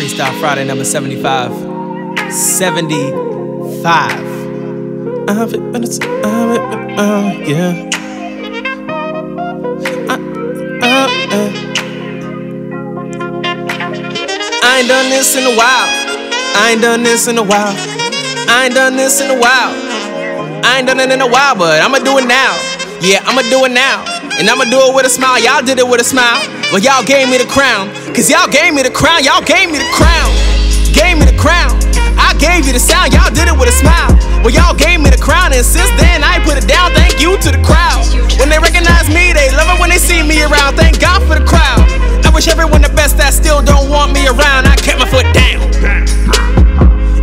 Freestyle Friday number 75. 75. Yeah. I ain't done this in a while. I ain't done this in a while. I ain't done this in a while. I ain't done it in a while, but I'ma do it now. Yeah, I'ma do it now. And I'ma do it with a smile. Y'all did it with a smile, but y'all gave me the crown. Cause y'all gave me the crown. Y'all gave me the crown. Gave me the crown. I gave you the sound. Y'all did it with a smile. Well, y'all gave me the crown, and since then I ain't put it down. Thank you to the crowd. When they recognize me, they love it when they see me around. Thank God for the crowd. I wish everyone the best that still don't want me around. I kept my foot down.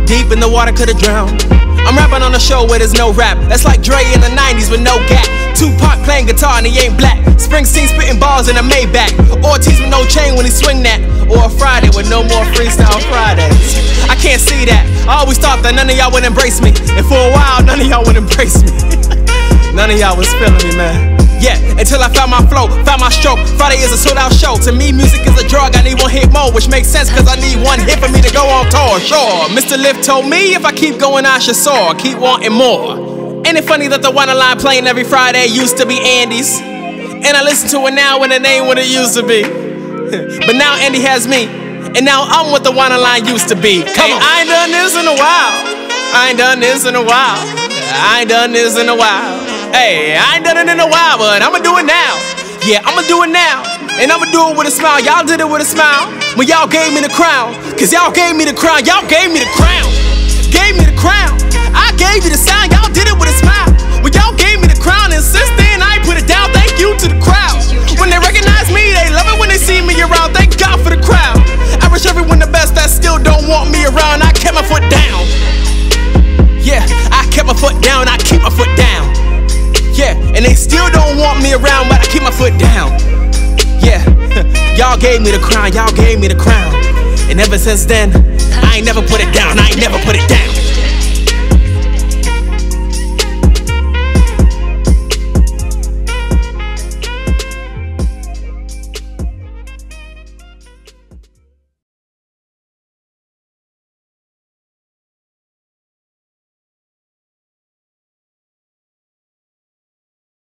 Deep in the water, could've drowned. I'm rapping on a show where there's no rap. That's like Dre in the 90s with no gap. Tupac playing guitar and he ain't black. Springsteen spitting balls in a Maybach. Ortiz with no chain when he swing that. Or a Friday with no more Freestyle Fridays. I can't see that. I always thought that none of y'all would embrace me, and for a while none of y'all would embrace me. None of y'all was feeling me, man. Yeah, until I found my flow, found my stroke. Friday is a sold-out show. To me, music is a drug. I need one hit more, which makes sense because I need one hit for me to go on tour. Sure, Mr. Lift told me if I keep going, I should soar. Keep wanting more. Ain't it funny that the Wonderline playing every Friday used to be Andy's? And I listen to it now and it ain't what it used to be. But now Andy has me, and now I'm what the Wonderline used to be. Come on. I ain't done this in a while. I ain't done this in a while. I ain't done this in a while. Hey, I ain't done it in a while, but I'ma do it now. Yeah, I'ma do it now. And I'ma do it with a smile. Y'all did it with a smile when y'all gave me the crown. Cause y'all gave me the crown. Y'all gave me the crown. Gave me the crown. I gave you the sound. Y'all did it with a smile. Well, y'all gave me the crown, and since then I ain't put it down. Thank you to the crowd. When they recognize me, they love it when they see me around. Thank God for the crowd. I wish everyone the best that still don't want me around. I kept my foot down. Yeah, I kept my foot down. I keep my foot down. Yeah, and they still don't want me around, but I keep my foot down. Yeah, y'all gave me the crown. Y'all gave me the crown. And ever since then, I ain't never put it down. I ain't never put it down.